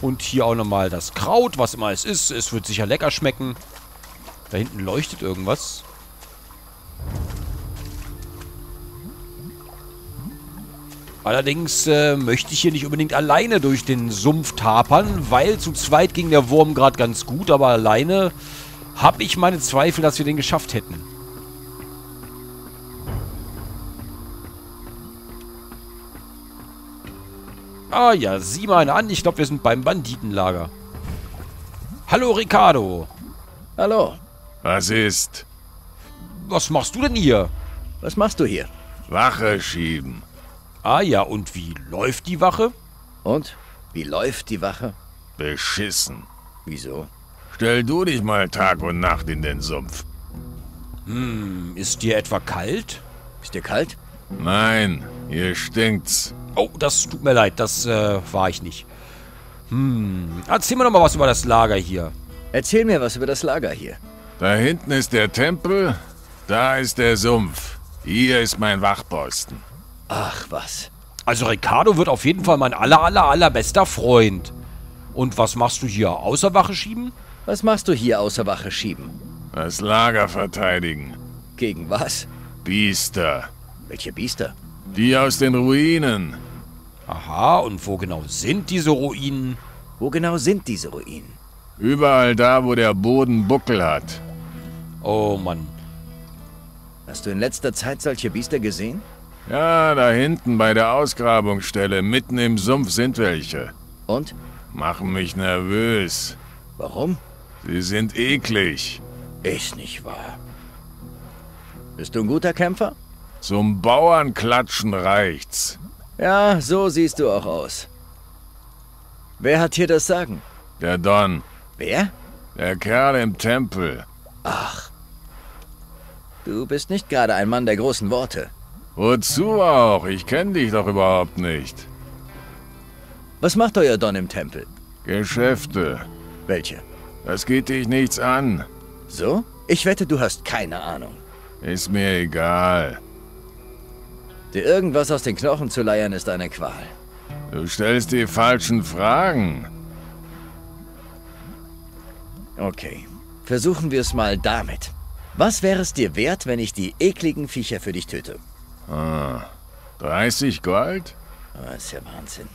Und hier auch nochmal das Kraut, was immer es ist. Es wird sicher lecker schmecken. Da hinten leuchtet irgendwas. Allerdings möchte ich hier nicht unbedingt alleine durch den Sumpf tapern, weil zu zweit ging der Wurm gerade ganz gut, aber alleine habe ich meine Zweifel, dass wir den geschafft hätten. Ah ja, sieh mal eine an. Ich glaube, wir sind beim Banditenlager. Hallo, Ricardo. Hallo. Was ist? Was machst du denn hier? Was machst du hier? Wache schieben. Ah ja, und wie läuft die Wache? Und? Wie läuft die Wache? Beschissen. Wieso? Stell du dich mal Tag und Nacht in den Sumpf. Hm, ist dir etwa kalt? Ist dir kalt? Nein, hier stinkt's. Oh, das tut mir leid, das war ich nicht. Hm, erzähl mir doch mal was über das Lager hier. Erzähl mir was über das Lager hier. Da hinten ist der Tempel, da ist der Sumpf. Hier ist mein Wachposten. Ach was. Also Ricardo wird auf jeden Fall mein allerbester Freund. Und was machst du hier, außer Wache schieben? Was machst du hier, außer Wache schieben? Das Lager verteidigen. Gegen was? Biester. Welche Biester? Die aus den Ruinen. Aha, und wo genau sind diese Ruinen? Wo genau sind diese Ruinen? Überall da, wo der Boden Buckel hat. Oh Mann. Hast du in letzter Zeit solche Biester gesehen? Ja, da hinten bei der Ausgrabungsstelle, mitten im Sumpf sind welche. Und? Machen mich nervös. Warum? Sie sind eklig. Ist nicht wahr. Bist du ein guter Kämpfer? Zum Bauernklatschen reicht's. Ja, so siehst du auch aus. Wer hat hier das Sagen? Der Don. Wer? Der Kerl im Tempel. Ach. Du bist nicht gerade ein Mann der großen Worte. Wozu auch? Ich kenne dich doch überhaupt nicht. Was macht euer Don im Tempel? Geschäfte. Welche? Das geht dich nichts an. So? Ich wette, du hast keine Ahnung. Ist mir egal. Dir irgendwas aus den Knochen zu leiern, ist eine Qual. Du stellst die falschen Fragen. Okay. Versuchen wir es mal damit. Was wäre es dir wert, wenn ich die ekligen Viecher für dich töte? Ah, 30 Gold? Das ist ja Wahnsinn.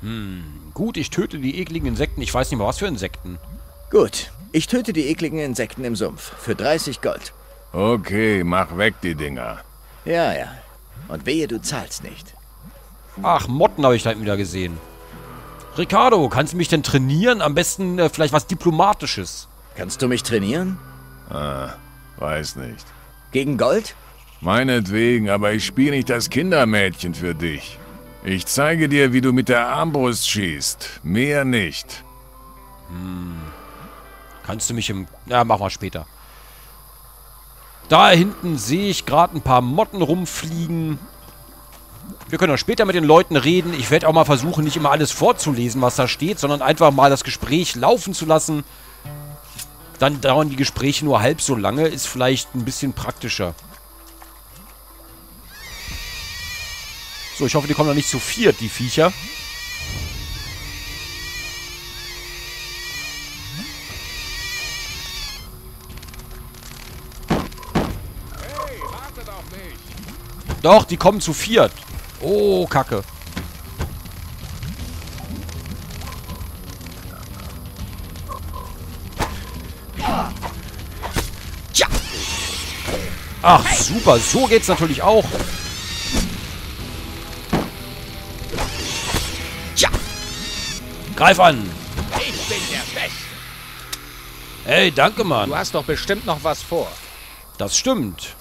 Hm, gut, ich töte die ekligen Insekten. Ich weiß nicht mal, was für Insekten. Gut, ich töte die ekligen Insekten im Sumpf für 30 Gold. Okay, mach weg die Dinger. Ja, ja. Und wehe, du zahlst nicht. Ach, Motten habe ich da wieder gesehen. Ricardo, kannst du mich denn trainieren? Am besten vielleicht was Diplomatisches. Kannst du mich trainieren? Ah, weiß nicht. Gegen Gold? Meinetwegen, aber ich spiele nicht das Kindermädchen für dich. Ich zeige dir, wie du mit der Armbrust schießt. Mehr nicht. Hm. Kannst du mich im... Ja, mach mal später. Da hinten sehe ich gerade ein paar Motten rumfliegen. Wir können auch später mit den Leuten reden. Ich werde auch mal versuchen, nicht immer alles vorzulesen, was da steht, sondern einfach mal das Gespräch laufen zu lassen. Dann dauern die Gespräche nur halb so lange. Ist vielleicht ein bisschen praktischer. So, ich hoffe, die kommen noch nicht zu viert, die Viecher. Hey, wartet auf mich. Doch, die kommen zu viert. Oh, Kacke. Tja. Ach, super. So geht's natürlich auch. Greif an! Ich bin der Beste! Hey, danke, Mann! Du hast doch bestimmt noch was vor. Das stimmt.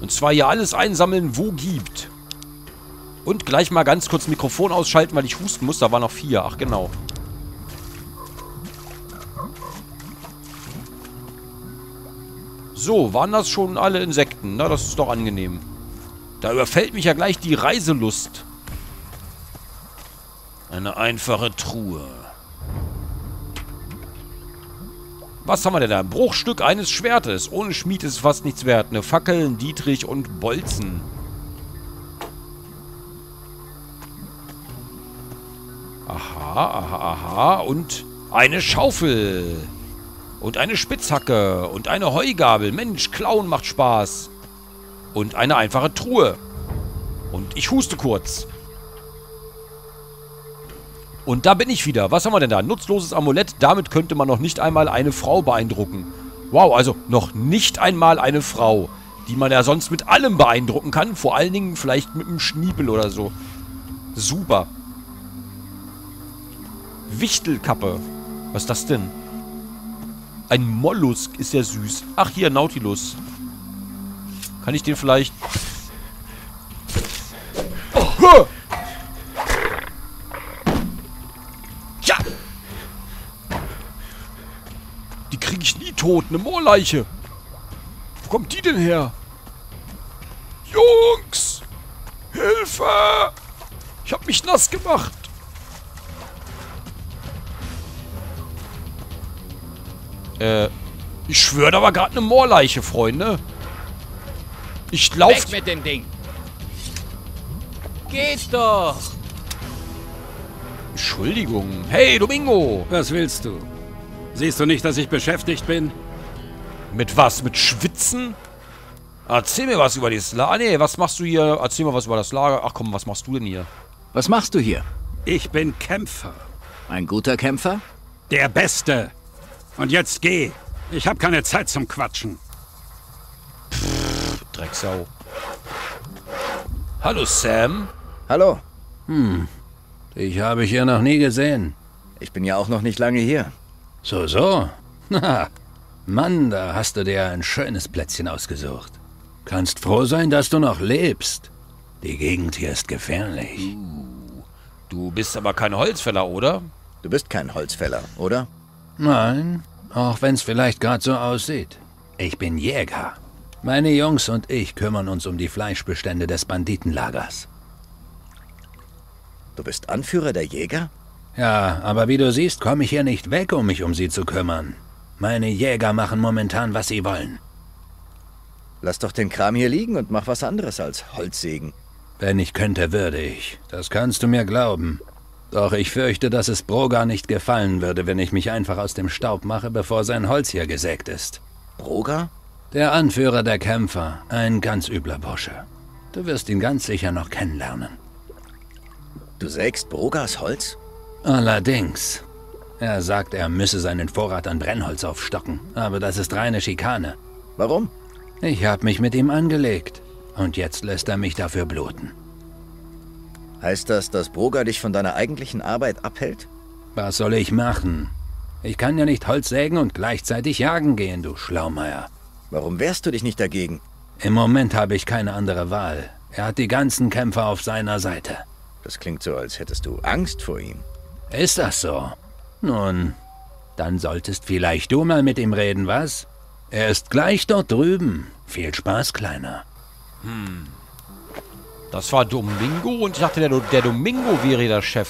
Und zwar hier alles einsammeln, wo gibt. Und gleich mal ganz kurz Mikrofon ausschalten, weil ich husten muss. Da waren noch 4. Ach, genau. So, waren das schon alle Insekten? Na, das ist doch angenehm. Da überfällt mich ja gleich die Reiselust. Eine einfache Truhe. Was haben wir denn da? Ein Bruchstück eines Schwertes. Ohne Schmied ist fast nichts wert. Eine Fackel, ein Dietrich und Bolzen. Aha, aha, aha. Und eine Schaufel. Und eine Spitzhacke. Und eine Heugabel. Mensch, klauen macht Spaß. Und eine einfache Truhe. Und ich huste kurz. Und da bin ich wieder. Was haben wir denn da? Nutzloses Amulett. Damit könnte man noch nicht einmal eine Frau beeindrucken. Wow, also noch nicht einmal eine Frau. Die man ja sonst mit allem beeindrucken kann. Vor allen Dingen vielleicht mit einem Schniebel oder so. Super. Wichtelkappe. Was ist das denn? Ein Mollusk ist ja süß. Ach, hier, Nautilus. Kann ich den vielleicht... Oh. Ja! Die kriege ich nie tot. Eine Moorleiche. Wo kommt die denn her? Jungs! Hilfe! Ich hab mich nass gemacht. Ich schwöre, da war gerade eine Moorleiche, Freunde. Ich lauf... Weg mit dem Ding! Geht doch! Entschuldigung. Hey, Domingo! Was willst du? Siehst du nicht, dass ich beschäftigt bin? Mit was? Mit Schwitzen? Erzähl mir was über das Lager. Ah, nee, was machst du hier? Erzähl mir was über das Lager. Ach komm, was machst du denn hier? Was machst du hier? Ich bin Kämpfer. Ein guter Kämpfer? Der Beste! Und jetzt geh. Ich habe keine Zeit zum Quatschen. Pff, Drecksau. Hallo, Sam. Hallo. Hm. Dich habe ich ja noch nie gesehen. Ich bin ja auch noch nicht lange hier. So, so. Na, Mann, da hast du dir ein schönes Plätzchen ausgesucht. Kannst froh sein, dass du noch lebst. Die Gegend hier ist gefährlich. Du bist aber kein Holzfäller, oder? Du bist kein Holzfäller, oder? Nein, auch wenn es vielleicht gerade so aussieht. Ich bin Jäger. Meine Jungs und ich kümmern uns um die Fleischbestände des Banditenlagers. Du bist Anführer der Jäger? Ja, aber wie du siehst, komme ich hier nicht weg, um mich um sie zu kümmern. Meine Jäger machen momentan, was sie wollen. Lass doch den Kram hier liegen und mach was anderes als Holzsägen. Wenn ich könnte, würde ich. Das kannst du mir glauben. Doch ich fürchte, dass es Broga nicht gefallen würde, wenn ich mich einfach aus dem Staub mache, bevor sein Holz hier gesägt ist. Broga? Der Anführer der Kämpfer. Ein ganz übler Bursche. Du wirst ihn ganz sicher noch kennenlernen. Du sägst Brogas Holz? Allerdings. Er sagt, er müsse seinen Vorrat an Brennholz aufstocken. Aber das ist reine Schikane. Warum? Ich habe mich mit ihm angelegt. Und jetzt lässt er mich dafür bluten. Heißt das, dass Broga dich von deiner eigentlichen Arbeit abhält? Was soll ich machen? Ich kann ja nicht Holz sägen und gleichzeitig jagen gehen, du Schlaumeier. Warum wehrst du dich nicht dagegen? Im Moment habe ich keine andere Wahl. Er hat die ganzen Kämpfer auf seiner Seite. Das klingt so, als hättest du Angst vor ihm. Ist das so? Nun, dann solltest vielleicht du mal mit ihm reden, was? Er ist gleich dort drüben. Viel Spaß, Kleiner. Hm. Das war Domingo und ich dachte, der Domingo wäre der Chef.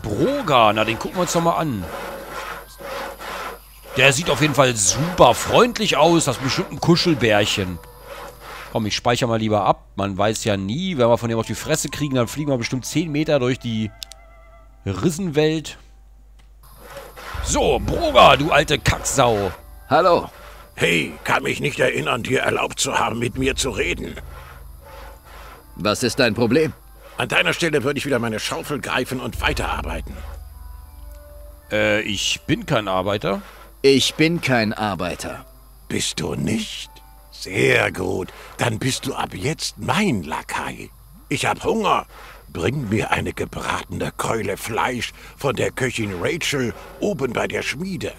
Broga, na den gucken wir uns doch mal an. Der sieht auf jeden Fall super freundlich aus, das ist bestimmt ein Kuschelbärchen. Komm, ich speichere mal lieber ab, man weiß ja nie, wenn wir von dem auf die Fresse kriegen, dann fliegen wir bestimmt 10 Meter durch die Rissenwelt. So, Broga, du alte Kacksau. Hallo. Hey, kann mich nicht erinnern, dir erlaubt zu haben, mit mir zu reden. Was ist dein Problem? An deiner Stelle würde ich wieder meine Schaufel greifen und weiterarbeiten. Ich bin kein Arbeiter. Ich bin kein Arbeiter. Bist du nicht? Sehr gut. Dann bist du ab jetzt mein Lakai. Ich habe Hunger. Bring mir eine gebratene Keule Fleisch von der Köchin Rachel oben bei der Schmiede.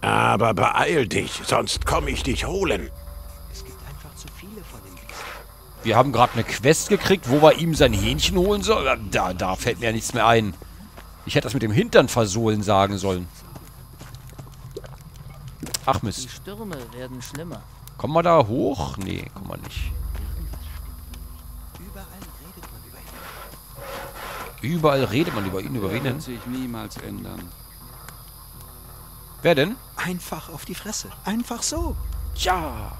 Aber beeil dich, sonst komme ich dich holen. Es gibt einfach zu viele von den Wissen. Wir haben gerade eine Quest gekriegt, wo wir ihm sein Hähnchen holen sollen. Da fällt mir ja nichts mehr ein. Ich hätte das mit dem Hintern versohlen sagen sollen. Ach Mist. Die Stürme werden schlimmer. Kommen wir da hoch? Nee, kommen wir nicht. Überall redet man über ihn. Über wen denn? Das wird sich niemals ändern. Wer denn? Einfach auf die Fresse. Einfach so. Ja.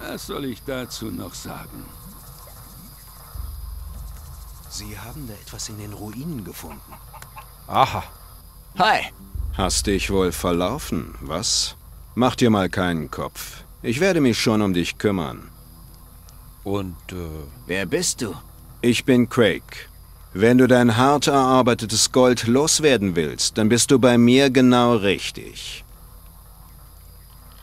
Was soll ich dazu noch sagen? Sie haben da etwas in den Ruinen gefunden. Aha. Hi. Hast dich wohl verlaufen, was? Mach dir mal keinen Kopf. Ich werde mich schon um dich kümmern. Und, wer bist du? Ich bin Craig. Wenn du dein hart erarbeitetes Gold loswerden willst, dann bist du bei mir genau richtig.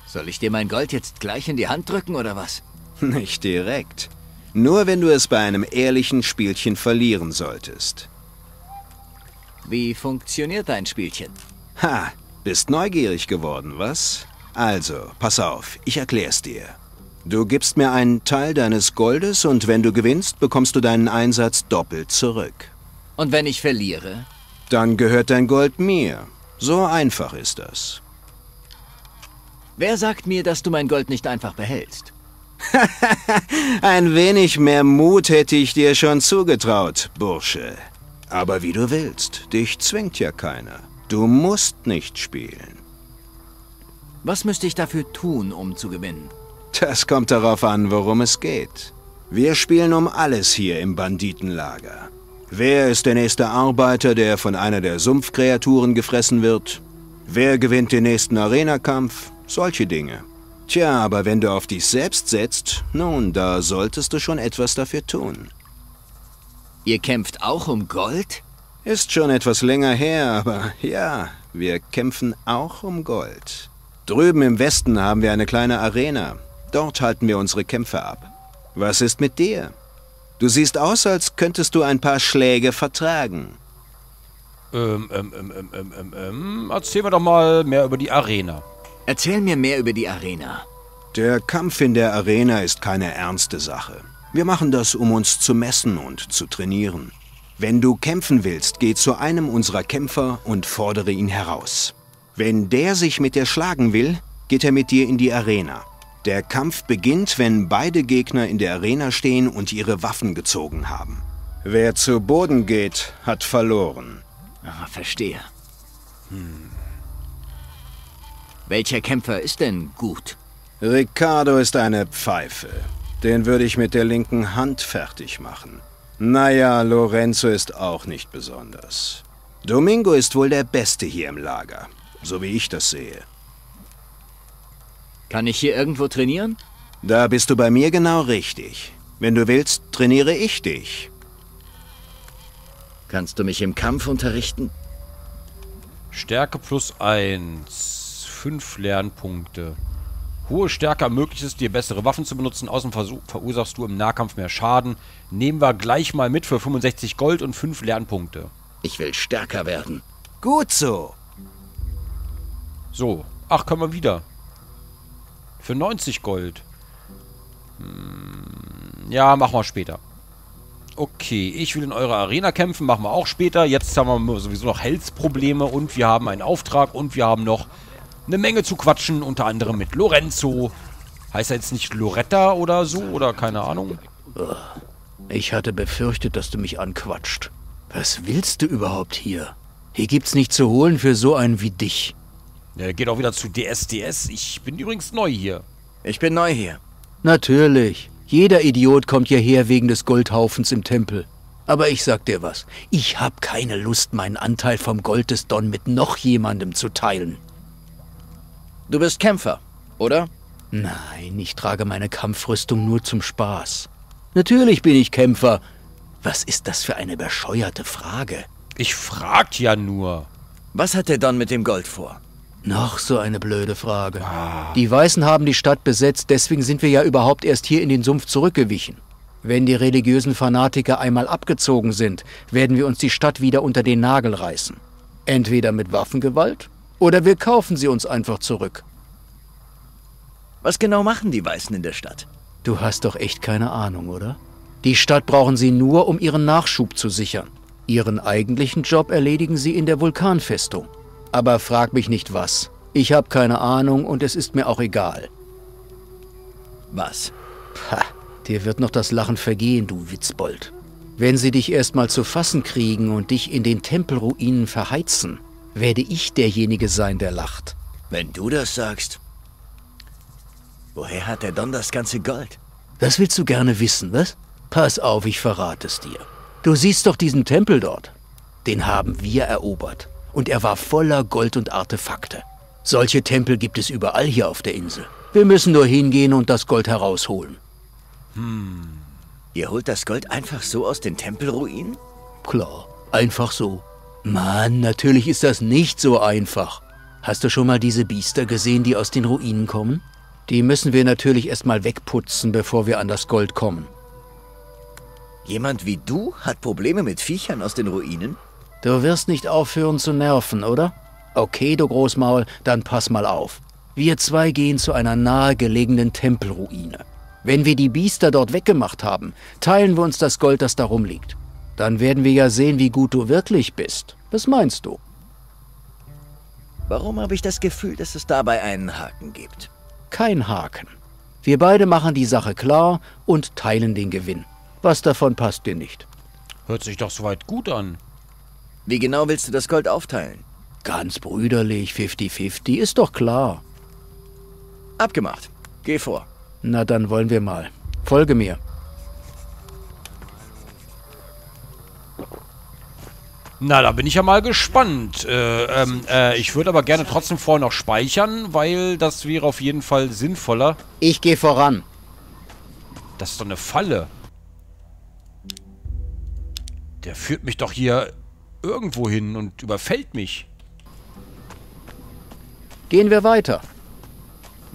Soll ich dir mein Gold jetzt gleich in die Hand drücken, oder was? Nicht direkt. Nur wenn du es bei einem ehrlichen Spielchen verlieren solltest. Wie funktioniert dein Spielchen? Ha, bist neugierig geworden, was? Also, pass auf, ich erklär's dir. Du gibst mir einen Teil deines Goldes und wenn du gewinnst, bekommst du deinen Einsatz doppelt zurück. Und wenn ich verliere? Dann gehört dein Gold mir. So einfach ist das. Wer sagt mir, dass du mein Gold nicht einfach behältst? Ein wenig mehr Mut hätte ich dir schon zugetraut, Bursche. Aber wie du willst, dich zwingt ja keiner. Du musst nicht spielen. Was müsste ich dafür tun, um zu gewinnen? Das kommt darauf an, worum es geht. Wir spielen um alles hier im Banditenlager. Wer ist der nächste Arbeiter, der von einer der Sumpfkreaturen gefressen wird? Wer gewinnt den nächsten Arenakampf? Solche Dinge. Tja, aber wenn du auf dich selbst setzt, nun, da solltest du schon etwas dafür tun. Ihr kämpft auch um Gold? Ist schon etwas länger her, aber ja, wir kämpfen auch um Gold. Drüben im Westen haben wir eine kleine Arena. Dort halten wir unsere Kämpfe ab. Was ist mit dir? Du siehst aus, als könntest du ein paar Schläge vertragen. Erzähl mir doch mal mehr über die Arena. Erzähl mir mehr über die Arena. Der Kampf in der Arena ist keine ernste Sache. Wir machen das, um uns zu messen und zu trainieren. Wenn du kämpfen willst, geh zu einem unserer Kämpfer und fordere ihn heraus. Wenn der sich mit dir schlagen will, geht er mit dir in die Arena. Der Kampf beginnt, wenn beide Gegner in der Arena stehen und ihre Waffen gezogen haben. Wer zu Boden geht, hat verloren. Ah, verstehe. Welcher Kämpfer ist denn gut? Ricardo ist eine Pfeife. Den würde ich mit der linken Hand fertig machen. Naja, Lorenzo ist auch nicht besonders. Domingo ist wohl der Beste hier im Lager, so wie ich das sehe. Kann ich hier irgendwo trainieren? Da bist du bei mir genau richtig. Wenn du willst, trainiere ich dich. Kannst du mich im Kampf unterrichten? Stärke +1. 5 Lernpunkte. Hohe Stärke ermöglicht es dir, bessere Waffen zu benutzen. Außerdem verursachst du im Nahkampf mehr Schaden. Nehmen wir gleich mal mit für 65 Gold und 5 Lernpunkte. Ich will stärker werden. Gut so. So. Ach, können wir wieder. Für 90 Gold. Ja, machen wir später. Okay, ich will in eurer Arena kämpfen. Machen wir auch später. Jetzt haben wir sowieso noch Health-Probleme. Und wir haben einen Auftrag. Und wir haben noch eine Menge zu quatschen. Unter anderem mit Lorenzo. Heißt er jetzt nicht Loretta oder so? Oder keine Ahnung. Ich hatte befürchtet, dass du mich anquatscht. Was willst du überhaupt hier? Hier gibt's nichts zu holen für so einen wie dich. Er geht auch wieder zu DSDS. Ich bin übrigens neu hier. Ich bin neu hier. Natürlich. Jeder Idiot kommt hierher wegen des Goldhaufens im Tempel. Aber ich sag dir was. Ich hab keine Lust, meinen Anteil vom Gold des Don mit noch jemandem zu teilen. Du bist Kämpfer, oder? Nein, ich trage meine Kampfrüstung nur zum Spaß. Natürlich bin ich Kämpfer. Was ist das für eine bescheuerte Frage? Ich frag ja nur. Was hat der Don mit dem Gold vor? Noch so eine blöde Frage. Die Weißen haben die Stadt besetzt, deswegen sind wir ja überhaupt erst hier in den Sumpf zurückgewichen. Wenn die religiösen Fanatiker einmal abgezogen sind, werden wir uns die Stadt wieder unter den Nagel reißen. Entweder mit Waffengewalt oder wir kaufen sie uns einfach zurück. Was genau machen die Weißen in der Stadt? Du hast doch echt keine Ahnung, oder? Die Stadt brauchen sie nur, um ihren Nachschub zu sichern. Ihren eigentlichen Job erledigen sie in der Vulkanfestung. Aber frag mich nicht was. Ich habe keine Ahnung und es ist mir auch egal. Was? Ha, dir wird noch das Lachen vergehen, du Witzbold. Wenn sie dich erstmal zu fassen kriegen und dich in den Tempelruinen verheizen, werde ich derjenige sein, der lacht. Wenn du das sagst. Woher hat der Don das ganze Gold? Das willst du gerne wissen, was? Pass auf, ich verrate es dir. Du siehst doch diesen Tempel dort. Den haben wir erobert. Und er war voller Gold und Artefakte. Solche Tempel gibt es überall hier auf der Insel. Wir müssen nur hingehen und das Gold herausholen. Hm. Ihr holt das Gold einfach so aus den Tempelruinen? Klar, einfach so. Mann, natürlich ist das nicht so einfach. Hast du schon mal diese Biester gesehen, die aus den Ruinen kommen? Die müssen wir natürlich erstmal wegputzen, bevor wir an das Gold kommen. Jemand wie du hat Probleme mit Viechern aus den Ruinen? Du wirst nicht aufhören zu nerven, oder? Okay, du Großmaul, dann pass mal auf. Wir zwei gehen zu einer nahegelegenen Tempelruine. Wenn wir die Biester dort weggemacht haben, teilen wir uns das Gold, das da rumliegt. Dann werden wir ja sehen, wie gut du wirklich bist. Was meinst du? Warum habe ich das Gefühl, dass es dabei einen Haken gibt? Kein Haken. Wir beide machen die Sache klar und teilen den Gewinn. Was davon passt dir nicht? Hört sich doch soweit gut an. Wie genau willst du das Gold aufteilen? Ganz brüderlich, 50-50, ist doch klar. Abgemacht. Geh vor. Na, dann wollen wir mal. Folge mir. Na, da bin ich ja mal gespannt. Ich würde aber gerne trotzdem vorher noch speichern, weil das wäre auf jeden Fall sinnvoller. Ich gehe voran. Das ist doch eine Falle. Der führt mich doch hier irgendwo hin und überfällt mich. Gehen wir weiter.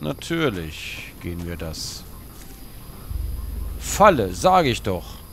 Natürlich gehen wir das. Falle, sage ich doch.